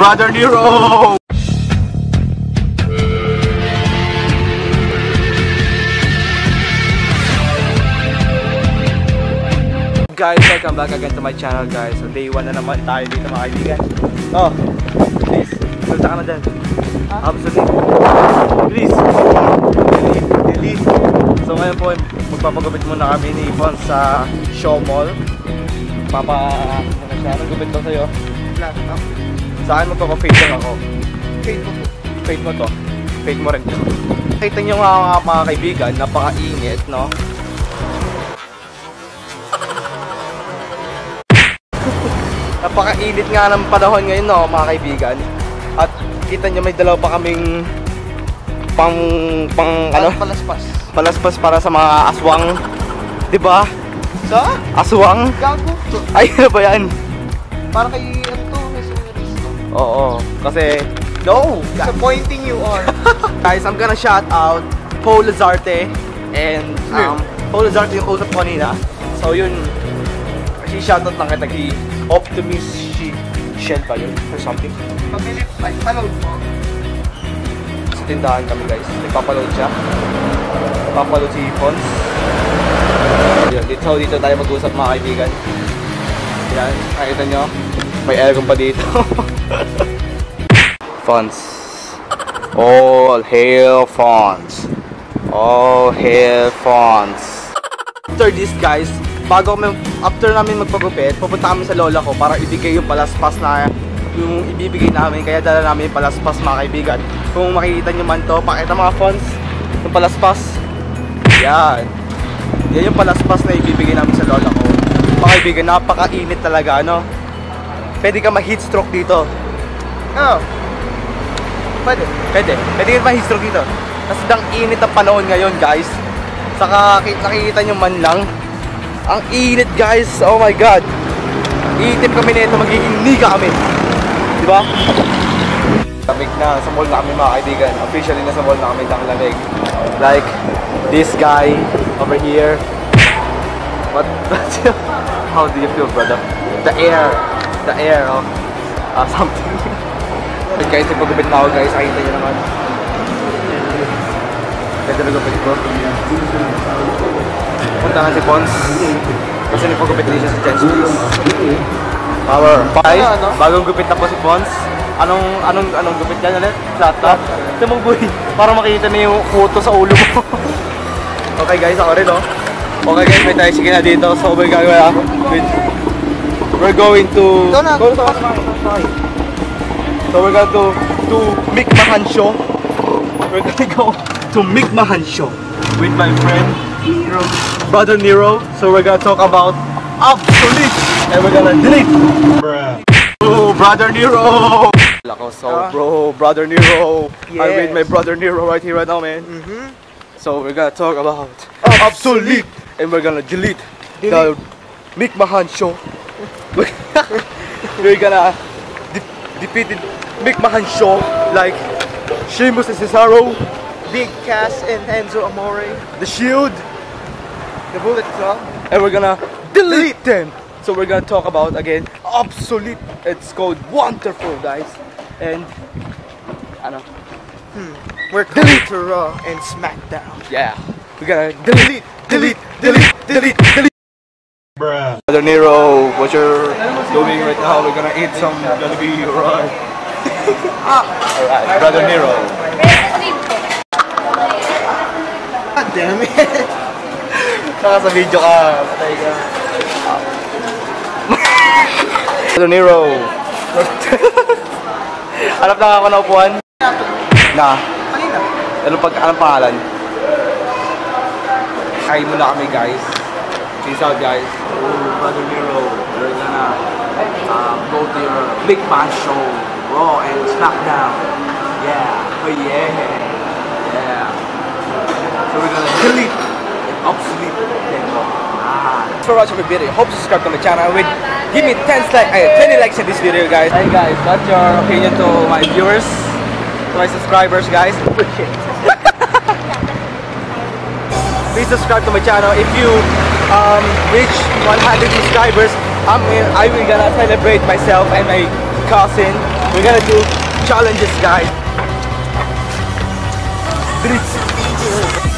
Brother Nero! Guys, welcome back again to my channel, guys. So day 1 na naman tayo dito, mga kaibigan. Oh, please, sulta ka na dyan. Absolutely. Please, delete. So ngayon po, magpapagupit muna kami ni Yvonne sa Shaw Mall. Ano siya? Anong gupit ko sa'yo? Laptop. Saan mo to? Ko fake lang ako. Fake mo to. Fake mo to. Fake mo rin to. Kita nyo nga mga kaibigan, napaka-ingit, no? Napakainit nga ng panahon ngayon, no, mga kaibigan. At kita nyo may dalawa pa kaming pang palaspas. Palaspas para sa mga aswang, 'di ba? Sa aswang? Gago. Ay, ano ba 'yan? Para kay ano to, mismo. Oo, kasi no, disappointing you are. Guys, I'm gonna shout out Paul Lazarte and Paul Lazarte yung kausap ko kanina. So yun, kasi shoutout lang kita kay Optimist Shell ba yun? Or something? Pamilip, ay, paload mo. Sa tindahan kami, guys. Nagpapaload siya. Nagpapaload si Pons. Yan, dito tayo mag-usap, mga kaibigan. Yan, nakita nyo. May aircon pa dito. Pons. All hail Pons. All hail Pons. After this, guys, bago kami, after namin magpagupit, pupunta kami sa lola ko para ibigay yung palaspas na yung ibibigay namin. Kaya dala namin yung palaspas, mga kaibigan. Kung makikita nyo man to, pakita mga Fonz, yung palaspas. Yan. Yan yung palaspas na ibibigay namin sa lola ko. Mga kaibigan, napaka-init talaga, ano? Pwede ka ma-heat stroke dito. Oo. Pwede. Pwede. Pwede ka ma-heat stroke dito. Kasi dang init ang panahon ngayon, guys. Saka nakikita nyo man lang, ang init, guys. Oh my god. Iitip kami nito, magiging niga kami. 'Di ba? Lamig na, sa mall na kami, mga kaibigan. Officially na sa mall na kami ng lamig. Like this guy over here. What? How do you feel, brother? The air of something. But guys, ipagupit na ako, guys. Nakita niyo naman. Ganda na gupit ko. Puntahan si Pons kasi nipagupit din siya sa Chance Please Power. Guys, bagong gupit na po si Pons. Anong gupit yan ulit? Flat top. Tumong boy, para makita na yung kuto sa ulo mo. Okay guys, ako rin, oh. Okay guys, may tayo sige na dito. So may gagawin ako. We're going to go to Mick Mahon Show. We're gonna go to Mick Mahon Show with my friend Nero. Brother Nero. So we're gonna talk about obsolete and we're gonna delete. Bruh. Oh, Brother Nero. So bro, Brother Nero. Yes. I'm with my Brother Nero right here right now, man. So we're gonna talk about obsolete and we're gonna delete. The Mick Mahon Show. We're gonna defeat the Mick Mahon Show like Seamus and Cesaro, Big Cass and Enzo Amore, The Shield, The Bullet Club, and we're gonna delete them. So we're gonna talk about again obsolete. It's called wonderful, guys. And I don't know. We're delete to RAW and SmackDown. Yeah, we're gonna delete. Bruh. Brother Nero, what you're doing right now? We're gonna eat some gonna be right. Alright, Brother Nero. God damn it. Saka sa video ka, patay ka. Brother Nero. Hanap na ako na upuan? Na. Kanina? Anong pangalan? Kain muna kami, guys. Peace out, guys. Oh, Brother Nero, we're gonna go to your Big Cass Show. Raw and SmackDown. Yeah. Oh, yeah. Yeah. So we're gonna delete. Obsolete. Thanks for watching my video. Hope you subscribe to my channel. Give me 20 likes in this video, guys. Hey guys, what's your opinion to my viewers, to my subscribers, guys? Please subscribe to my channel. If you reach 100 subscribers, I will gonna celebrate myself and my cousin. We're gonna do challenges, guys. Three.